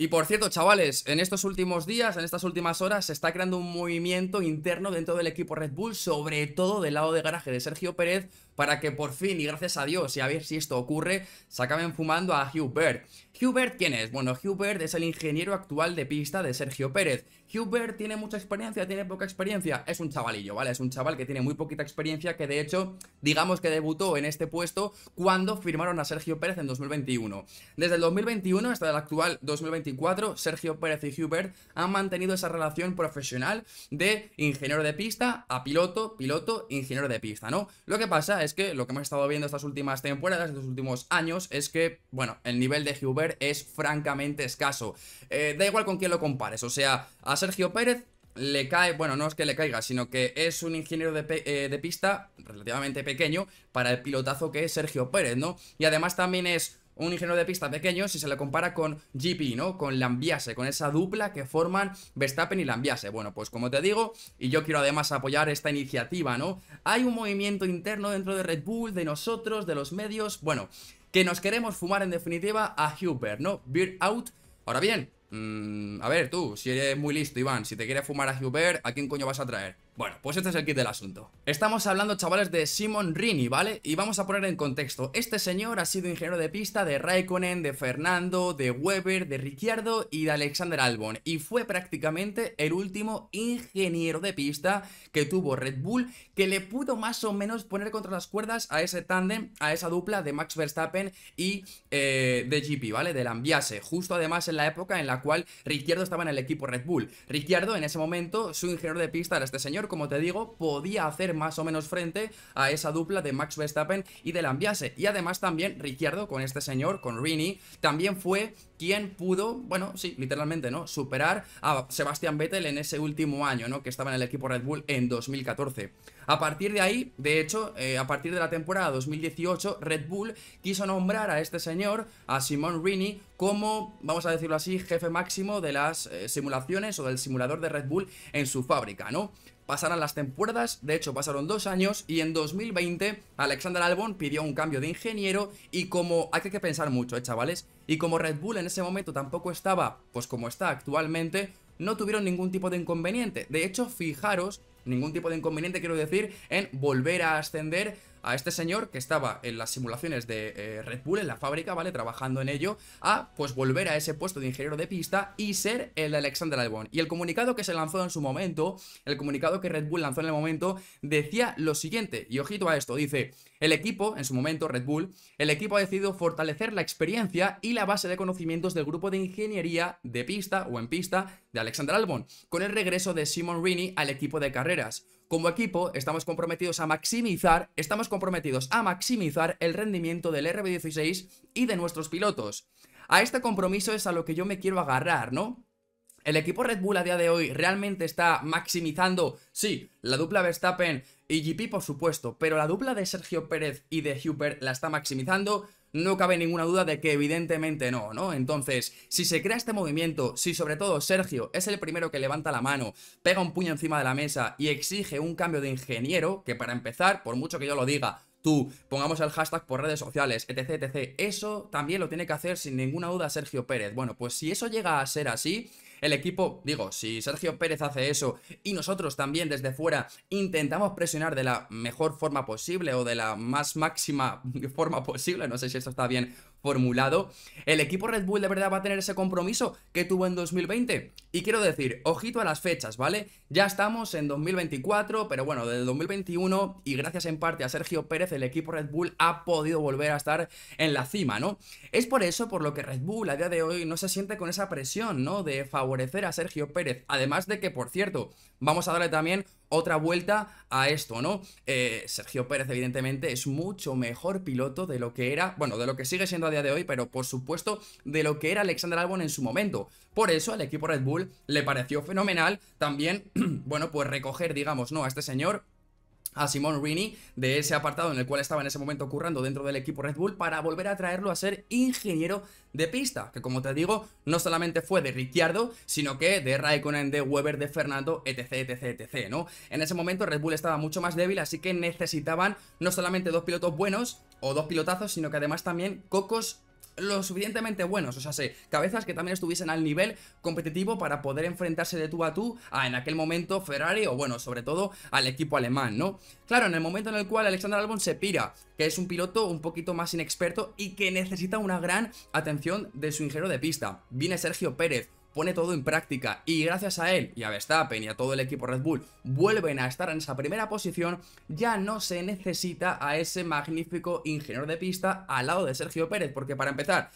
Y por cierto, chavales, en estos últimos días, en estas últimas horas, se está creando un movimiento interno dentro del equipo Red Bull, sobre todo del lado de garaje de Sergio Pérez, para que por fin, y gracias a Dios, y a ver si esto ocurre, se acaben fumando a Hugh Bird. ¿Hugh Bird quién es? Bueno, Hugh Bird es el ingeniero actual de pista de Sergio Pérez. Hugh Bird tiene mucha experiencia, tiene poca experiencia. Es un chavalillo, ¿vale? Es un chaval que tiene muy poquita experiencia, que de hecho, digamos que debutó en este puesto cuando firmaron a Sergio Pérez en 2021. Desde el 2021 hasta el actual 2024, Sergio Pérez y Hugh Bird han mantenido esa relación profesional de ingeniero de pista a piloto, piloto, ingeniero de pista, ¿no? Lo que pasa es que lo que hemos estado viendo estas últimas temporadas, estos últimos años, es que, bueno, el nivel de Hugh Bird es francamente escaso. Da igual con quién lo compares, o sea, a Sergio Pérez le cae, bueno, no es que le caiga, sino que es un ingeniero de pista relativamente pequeño para el pilotazo que es Sergio Pérez, ¿no? Y además también es un ingeniero de pista pequeño si se le compara con GP, ¿no? Con Lambiase, con esa dupla que forman Verstappen y Lambiase. Bueno, pues como te digo, y yo quiero además apoyar esta iniciativa, ¿no? Hay un movimiento interno dentro de Red Bull, de nosotros, de los medios, bueno, que nos queremos fumar en definitiva a Hugh Bird, ¿no? Bird out. Ahora bien, a ver tú, si eres muy listo, Iván, si te quieres fumar a Hugh Bird, ¿a quién coño vas a traer? Bueno, pues este es el kit del asunto. Estamos hablando, chavales, de Simon Rennie, ¿vale? Y vamos a poner en contexto. Este señor ha sido ingeniero de pista de Raikkonen, de Fernando, de Weber, de Ricciardo y de Alexander Albon. Y fue prácticamente el último ingeniero de pista que tuvo Red Bull, que le pudo más o menos poner contra las cuerdas a ese tándem, a esa dupla de Max Verstappen y de GP, ¿vale? De Lambiase. Justo además en la época en la cual Ricciardo estaba en el equipo Red Bull. Ricciardo, en ese momento, su ingeniero de pista era este señor, como te digo, podía hacer más o menos frente a esa dupla de Max Verstappen y de Lambiase. Y además también Ricciardo con este señor, con Rennie, también fue quien pudo, bueno, sí, literalmente, ¿no? Superar a Sebastián Vettel en ese último año, ¿no? Que estaba en el equipo Red Bull en 2014. A partir de ahí, de hecho, a partir de la temporada 2018, Red Bull quiso nombrar a este señor, a Simon Rennie, como, vamos a decirlo así, jefe máximo de las simulaciones o del simulador de Red Bull en su fábrica, ¿no? Pasaron las temporadas, de hecho pasaron 2 años, y en 2020 Alexander Albon pidió un cambio de ingeniero. Y como, hay que pensar mucho, chavales, y como Red Bull en ese momento tampoco estaba, pues como está actualmente, no tuvieron ningún tipo de inconveniente. De hecho, fijaros, ningún tipo de inconveniente quiero decir, en volver a ascender a este señor que estaba en las simulaciones de Red Bull, en la fábrica, ¿vale? Trabajando en ello, a pues volver a ese puesto de ingeniero de pista y ser el de Alexander Albon. Y el comunicado que se lanzó en su momento, el comunicado que Red Bull lanzó en el momento, decía lo siguiente, y ojito a esto, dice: el equipo, en su momento Red Bull, el equipo ha decidido fortalecer la experiencia y la base de conocimientos del grupo de ingeniería de pista o en pista de Alexander Albon, con el regreso de Simon Rennie al equipo de carreras. Como equipo, estamos comprometidos a maximizar el rendimiento del RB16 y de nuestros pilotos. A este compromiso es a lo que yo me quiero agarrar, ¿no? ¿El equipo Red Bull a día de hoy realmente está maximizando? Sí, la dupla Verstappen y GP, por supuesto, pero la dupla de Sergio Pérez y de Hugh Bird la está maximizando. No cabe ninguna duda de que evidentemente no, ¿no? Entonces, si se crea este movimiento, si sobre todo Sergio es el primero que levanta la mano, pega un puño encima de la mesa y exige un cambio de ingeniero, que para empezar, por mucho que yo lo diga, tú, pongamos el hashtag por redes sociales, etc, etc, eso también lo tiene que hacer sin ninguna duda Sergio Pérez. Bueno, pues si eso llega a ser así, el equipo, digo, si Sergio Pérez hace eso y nosotros también desde fuera intentamos presionar de la mejor forma posible o de la más máxima forma posible, no sé si esto está bien formulado, el equipo Red Bull de verdad va a tener ese compromiso que tuvo en 2020. Y quiero decir, ojito a las fechas, ¿vale? Ya estamos en 2024, pero bueno, desde 2021, y gracias en parte a Sergio Pérez, el equipo Red Bull ha podido volver a estar en la cima, ¿no? Es por eso por lo que Red Bull a día de hoy no se siente con esa presión, ¿no? De favorecer a Sergio Pérez. Además de que, por cierto, vamos a darle también otra vuelta a esto, ¿no? Sergio Pérez, evidentemente, es mucho mejor piloto de lo que era, bueno, de lo que sigue siendo a día de hoy, pero por supuesto de lo que era Alexander Albon en su momento. Por eso al equipo Red Bull le pareció fenomenal también, bueno, pues recoger, digamos, ¿no? A este señor, a Simon Rennie, de ese apartado en el cual estaba en ese momento currando dentro del equipo Red Bull, para volver a traerlo a ser ingeniero de pista, que como te digo, no solamente fue de Ricciardo, sino que de Raikkonen, de Weber, de Fernando, etc, etc, etc, ¿no? En ese momento Red Bull estaba mucho más débil, así que necesitaban no solamente dos pilotos buenos o dos pilotazos, sino que además también cocos lo suficientemente buenos, o sea, cabezas que también estuviesen al nivel competitivo para poder enfrentarse de tú a tú a, en aquel momento, Ferrari o, bueno, sobre todo al equipo alemán, ¿no? Claro, en el momento en el cual Alexander Albon se pira, que es un piloto un poquito más inexperto y que necesita una gran atención de su ingeniero de pista, viene Sergio Pérez, pone todo en práctica y gracias a él y a Verstappen y a todo el equipo Red Bull vuelven a estar en esa primera posición. Ya no se necesita a ese magnífico ingeniero de pista al lado de Sergio Pérez, porque para empezar,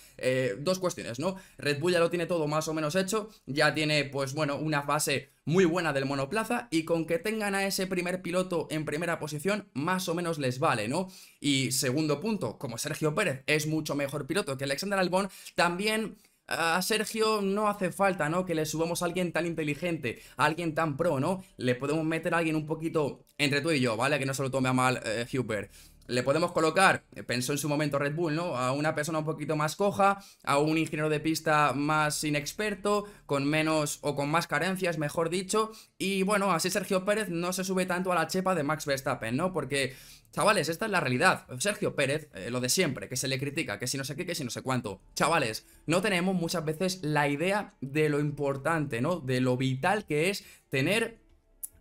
dos cuestiones, ¿no? Red Bull ya lo tiene todo más o menos hecho, ya tiene, pues bueno, una base muy buena del monoplaza, y con que tengan a ese primer piloto en primera posición más o menos les vale, ¿no? Y segundo punto, como Sergio Pérez es mucho mejor piloto que Alexander Albon, también a Sergio no hace falta, ¿no?, que le subamos a alguien tan inteligente, a alguien tan pro, ¿no? Le podemos meter a alguien un poquito entre tú y yo, ¿vale? Que no se lo tome a mal Hugh Bird. Le podemos colocar, pensó en su momento Red Bull, ¿no?, a una persona un poquito más coja, a un ingeniero de pista más inexperto, con menos o con más carencias, mejor dicho. Y bueno, así Sergio Pérez no se sube tanto a la chepa de Max Verstappen, ¿no? Porque, chavales, esta es la realidad. Sergio Pérez, lo de siempre, que se le critica, que si no sé qué, que si no sé cuánto. Chavales, no tenemos muchas veces la idea de lo importante, ¿no?, de lo vital que es tener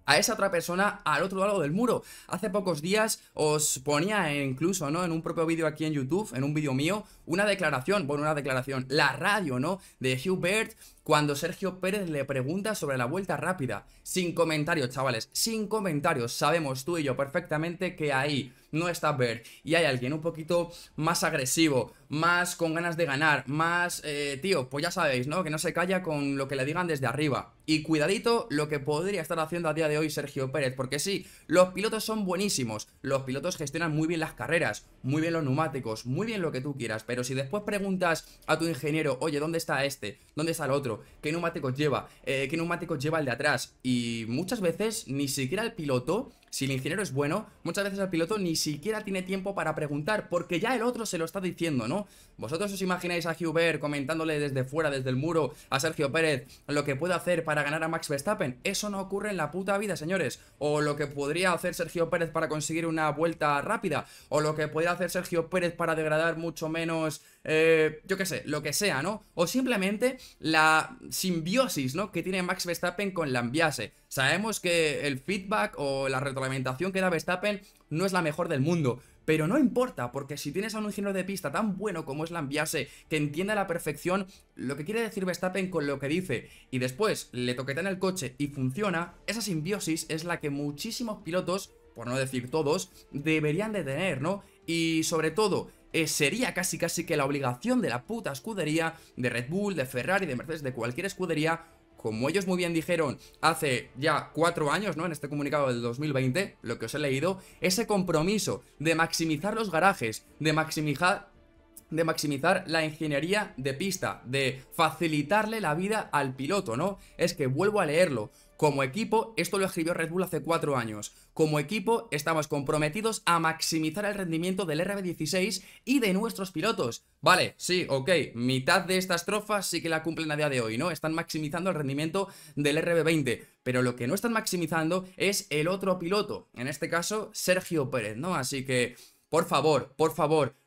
a esa otra persona al otro lado del muro. Hace pocos días os ponía incluso, ¿no?, en un propio vídeo aquí en YouTube, en un vídeo mío, una declaración, bueno, la radio, ¿no?, de Hugh Bird, cuando Sergio Pérez le pregunta sobre la vuelta rápida. Sin comentarios, chavales, sin comentarios. Sabemos tú y yo perfectamente que ahí no está Bird y hay alguien un poquito más agresivo, más con ganas de ganar, más, tío, pues ya sabéis, ¿no?, que no se calla con lo que le digan desde arriba. Y cuidadito lo que podría estar haciendo a día de hoy Sergio Pérez, porque sí, los pilotos son buenísimos, los pilotos gestionan muy bien las carreras, muy bien los neumáticos, muy bien lo que tú quieras, pero si después preguntas a tu ingeniero, oye, ¿dónde está este? ¿Dónde está el otro? ¿Qué neumáticos lleva? ¿Qué neumáticos lleva el de atrás? Y muchas veces ni siquiera el piloto, si el ingeniero es bueno, muchas veces el piloto ni siquiera tiene tiempo para preguntar, porque ya el otro se lo está diciendo, ¿no? ¿Vosotros os imagináis a Hugh Bird comentándole desde fuera, desde el muro, a Sergio Pérez lo que puede hacer para ganar a Max Verstappen? Eso no ocurre en la puta vida, señores. O lo que podría hacer Sergio Pérez para conseguir una vuelta rápida, o lo que podría hacer Sergio Pérez para degradar mucho menos, yo qué sé, lo que sea, ¿no? O simplemente la simbiosis, ¿no?, que tiene Max Verstappen con Lambiase. Sabemos que el feedback o la retroalimentación que da Verstappen no es la mejor del mundo, pero no importa, porque si tienes a un ingeniero de pista tan bueno como es Lambiase, que entiende a la perfección lo que quiere decir Verstappen con lo que dice, y después le toquetean el coche y funciona, esa simbiosis es la que muchísimos pilotos, por no decir todos, deberían de tener, ¿no? Y sobre todo, sería casi que la obligación de la puta escudería, de Red Bull, de Ferrari, de Mercedes, de cualquier escudería, como ellos muy bien dijeron hace ya 4 años, ¿no?, en este comunicado del 2020, lo que os he leído, ese compromiso de maximizar los garajes, de maximizar la ingeniería de pista, de facilitarle la vida al piloto, ¿no? Es que vuelvo a leerlo. Como equipo, esto lo escribió Red Bull hace 4 años, como equipo estamos comprometidos a maximizar el rendimiento del RB16 y de nuestros pilotos. Vale, sí, ok, mitad de estas estrofas sí que la cumplen a día de hoy, ¿no? Están maximizando el rendimiento del RB20, pero lo que no están maximizando es el otro piloto, en este caso Sergio Pérez, ¿no? Así que, por favor,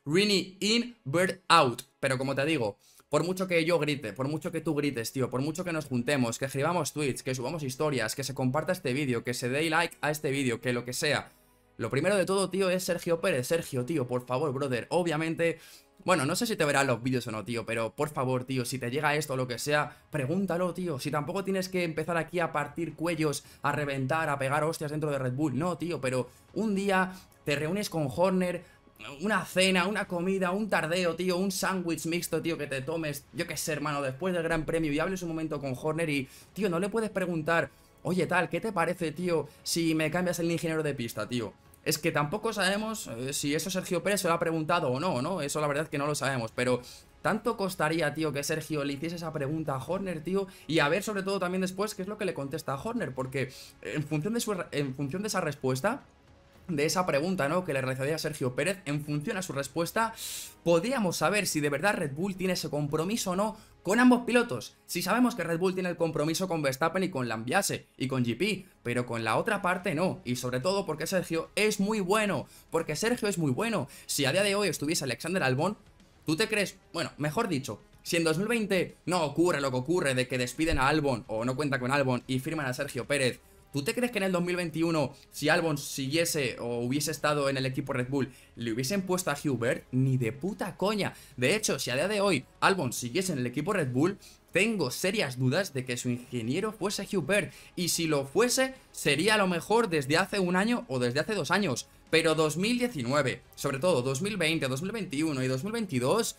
Rennie in, Bird out. Pero como te digo, por mucho que yo grite, por mucho que tú grites, tío, por mucho que nos juntemos, que escribamos tweets, que subamos historias, que se comparta este vídeo, que se dé like a este vídeo, que lo que sea, lo primero de todo, tío, es Sergio Pérez. Sergio, tío, por favor, brother, obviamente, bueno, no sé si te verán los vídeos o no, tío, pero por favor, tío, si te llega esto o lo que sea, pregúntalo, tío. Si tampoco tienes que empezar aquí a partir cuellos, a reventar, a pegar hostias dentro de Red Bull, no, tío, pero un día te reúnes con Horner, una cena, una comida, un tardeo, tío, un sándwich mixto, tío, que te tomes, yo qué sé, hermano, después del Gran Premio, y hables un momento con Horner y, tío, no le puedes preguntar, oye, tal, ¿qué te parece, tío, si me cambias el ingeniero de pista, tío? Es que tampoco sabemos si eso Sergio Pérez se lo ha preguntado o no, ¿no? Eso la verdad es que no lo sabemos, pero tanto costaría, tío, que Sergio le hiciese esa pregunta a Horner, tío, y a ver sobre todo también después qué es lo que le contesta a Horner, porque en función de esa respuesta, de esa pregunta, ¿no?, que le realizaría a Sergio Pérez, en función a su respuesta, podríamos saber si de verdad Red Bull tiene ese compromiso o no con ambos pilotos. Si sabemos que Red Bull tiene el compromiso con Verstappen y con Lambiase y con GP, pero con la otra parte no. Y sobre todo porque Sergio es muy bueno. Si a día de hoy estuviese Alexander Albon, ¿Tú te crees? Bueno, mejor dicho, si en 2020 no ocurre lo que ocurre de que despiden a Albon o no cuenta con Albon y firman a Sergio Pérez, ¿tú te crees que en el 2021, si Albon siguiese o hubiese estado en el equipo Red Bull, le hubiesen puesto a Hugh Bird? Ni de puta coña. De hecho, si a día de hoy Albon siguiese en el equipo Red Bull, tengo serias dudas de que su ingeniero fuese Hugh Bird. Y si lo fuese, sería a lo mejor desde hace un año o desde hace 2 años. Pero 2019, sobre todo 2020, 2021 y 2022...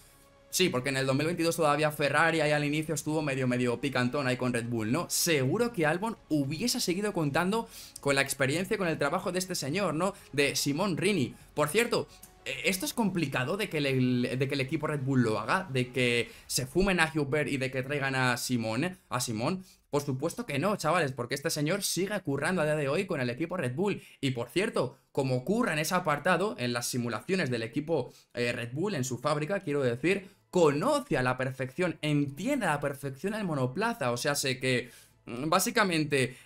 Sí, porque en el 2022 todavía Ferrari ahí al inicio estuvo medio picantón ahí con Red Bull, ¿no? Seguro que Albon hubiese seguido contando con la experiencia y con el trabajo de este señor, ¿no? De Simon Rennie. Por cierto, esto es complicado de que el equipo Red Bull lo haga, de que se fumen a Hugh Bird y de que traigan a Simon. Por supuesto que no, chavales, porque este señor sigue currando a día de hoy con el equipo Red Bull. Y por cierto, como ocurra en ese apartado, en las simulaciones del equipo Red Bull, en su fábrica, quiero decir, conoce a la perfección, entiende a la perfección el monoplaza. O sea, sé que básicamente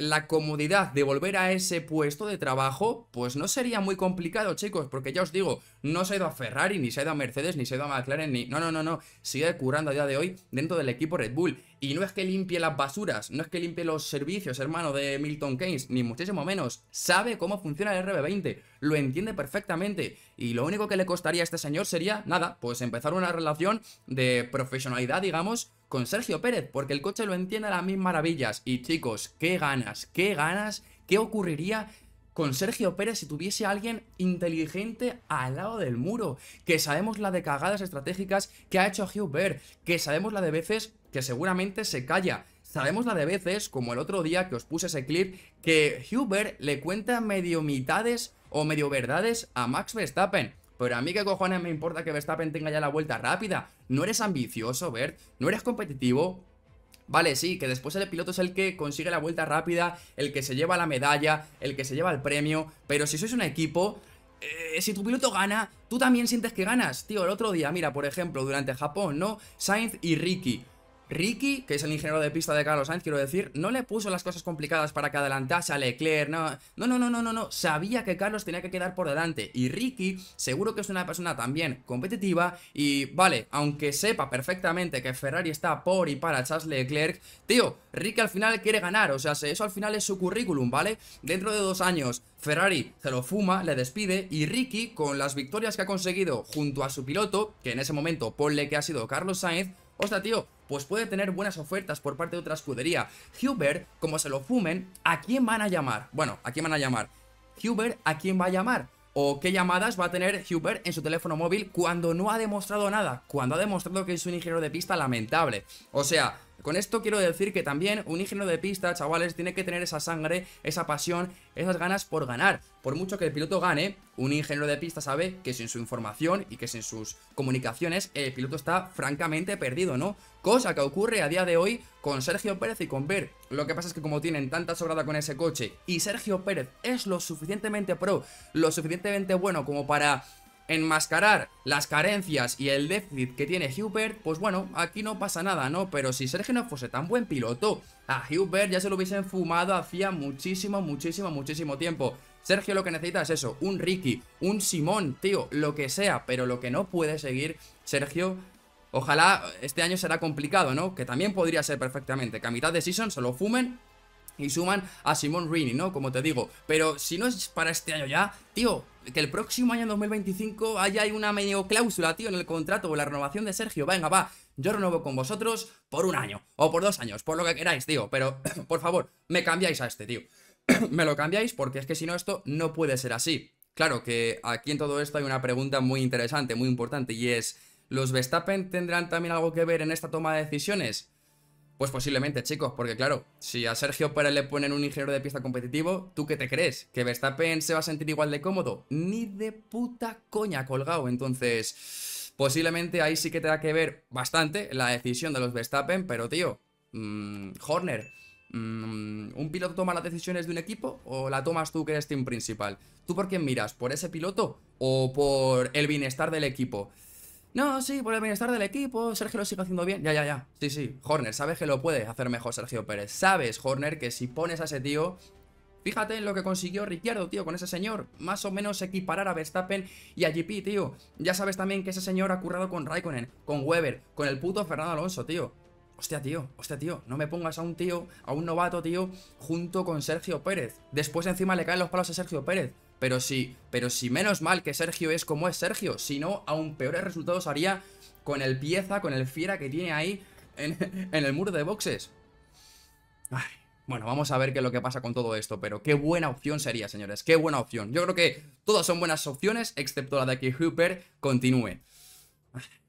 la comodidad de volver a ese puesto de trabajo pues no sería muy complicado, chicos, porque ya os digo, no se ha ido a Ferrari, ni se ha ido a Mercedes, ni se ha ido a McLaren, ni... No, sigue currando a día de hoy dentro del equipo Red Bull. Y no es que limpie las basuras, no es que limpie los servicios, hermano, de Milton Keynes, ni muchísimo menos. Sabe cómo funciona el RB20, lo entiende perfectamente. Y lo único que le costaría a este señor sería, nada, pues empezar una relación de profesionalidad, digamos, con Sergio Pérez, porque el coche lo entiende a las mil maravillas. Y chicos, qué ganas, qué ocurriría con Sergio Pérez si tuviese a alguien inteligente al lado del muro, que sabemos la de cagadas estratégicas que ha hecho Hugh Bird, que sabemos la de veces que seguramente se calla. Sabemos la de veces, como el otro día que os puse ese clip, que Hugh Bird le cuenta medio mitades o medio verdades a Max Verstappen. Pero a mí qué cojones me importa que Verstappen tenga ya la vuelta rápida. No eres ambicioso, Bird, no eres competitivo. Vale, sí, que después el piloto es el que consigue la vuelta rápida, el que se lleva la medalla, el que se lleva el premio. Pero si sois un equipo, si tu piloto gana, tú también sientes que ganas. Tío, el otro día, mira, por ejemplo, durante Japón, ¿no? Sainz y Ricky, que es el ingeniero de pista de Carlos Sainz, quiero decir, no le puso las cosas complicadas para que adelantase a Leclerc, no, sabía que Carlos tenía que quedar por delante, y Ricky seguro que es una persona también competitiva, y vale, aunque sepa perfectamente que Ferrari está por y para Charles Leclerc, tío, Ricky al final quiere ganar, o sea, eso al final es su currículum, ¿vale? Dentro de 2 años, Ferrari se lo fuma, le despide, y Ricky, con las victorias que ha conseguido junto a su piloto, que en ese momento ponle que ha sido Carlos Sainz, hostia, tío, pues puede tener buenas ofertas por parte de otra escudería. Hugh Bird, como se lo fumen, ¿a quién van a llamar? Bueno, ¿a quién van a llamar? Hugh Bird, ¿a quién va a llamar? ¿O qué llamadas va a tener Hugh Bird en su teléfono móvil cuando no ha demostrado nada? Cuando ha demostrado que es un ingeniero de pista lamentable. O sea, con esto quiero decir que también un ingeniero de pista, chavales, tiene que tener esa sangre, esa pasión, esas ganas por ganar. Por mucho que el piloto gane, un ingeniero de pista sabe que sin su información y que sin sus comunicaciones el piloto está francamente perdido, ¿no? Cosa que ocurre a día de hoy con Sergio Pérez y con Bird. Lo que pasa es que como tienen tanta sobrada con ese coche y Sergio Pérez es lo suficientemente pro, lo suficientemente bueno como para enmascarar las carencias y el déficit que tiene Hugh Bird, pues bueno, aquí no pasa nada, ¿no? Pero si Sergio no fuese tan buen piloto, a Hugh Bird ya se lo hubiesen fumado hacía muchísimo tiempo. Sergio lo que necesita es eso, un Ricky, un Simón, tío, lo que sea, pero lo que no puede seguir Sergio, ojalá este año será complicado, ¿no? Que también podría ser perfectamente, que a mitad de season se lo fumen y suman a Simon Rennie, ¿no? Como te digo. Pero si no es para este año ya, tío, que el próximo año, en 2025, haya una medio cláusula, tío, en el contrato o la renovación de Sergio. Venga, va, yo renuevo con vosotros por 1 año o por 2 años, por lo que queráis, tío. Pero, por favor, me cambiáis a este, tío. Me lo cambiáis porque es que si no esto no puede ser así. Claro que aquí en todo esto hay una pregunta muy interesante, muy importante, y es, ¿los Verstappen tendrán también algo que ver en esta toma de decisiones? Pues posiblemente, chicos, porque claro, si a Sergio Pérez le ponen un ingeniero de pista competitivo, ¿tú qué te crees? ¿Que Verstappen se va a sentir igual de cómodo? Ni de puta coña, colgado. Entonces, posiblemente ahí sí que tenga que ver bastante la decisión de los Verstappen, pero tío, Horner, ¿un piloto toma las decisiones de un equipo o la tomas tú que eres team principal? ¿Tú por quién miras? ¿Por ese piloto o por el bienestar del equipo? No, sí, por el bienestar del equipo, Sergio lo sigue haciendo bien. Ya. Sí, Horner, sabes que lo puede hacer mejor Sergio Pérez. Sabes, Horner, que si pones a ese tío, Fíjate en lo que consiguió Ricciardo, tío, con ese señor. Más o menos equiparar a Verstappen y a GP, tío. Ya sabes también que ese señor ha currado con Raikkonen, con Weber, con el puto Fernando Alonso, tío. Hostia, tío, no me pongas a un tío, a un novato, tío, junto con Sergio Pérez. Después encima le caen los palos a Sergio Pérez. Pero sí, menos mal que Sergio es como es Sergio. Si no, aún peores resultados haría con el pieza, con el fiera que tiene ahí en el muro de boxes. Ay, bueno, vamos a ver qué es lo que pasa con todo esto. Pero qué buena opción sería, señores, qué buena opción. Yo creo que todas son buenas opciones, excepto la de que Hugh Bird continúe. Ay.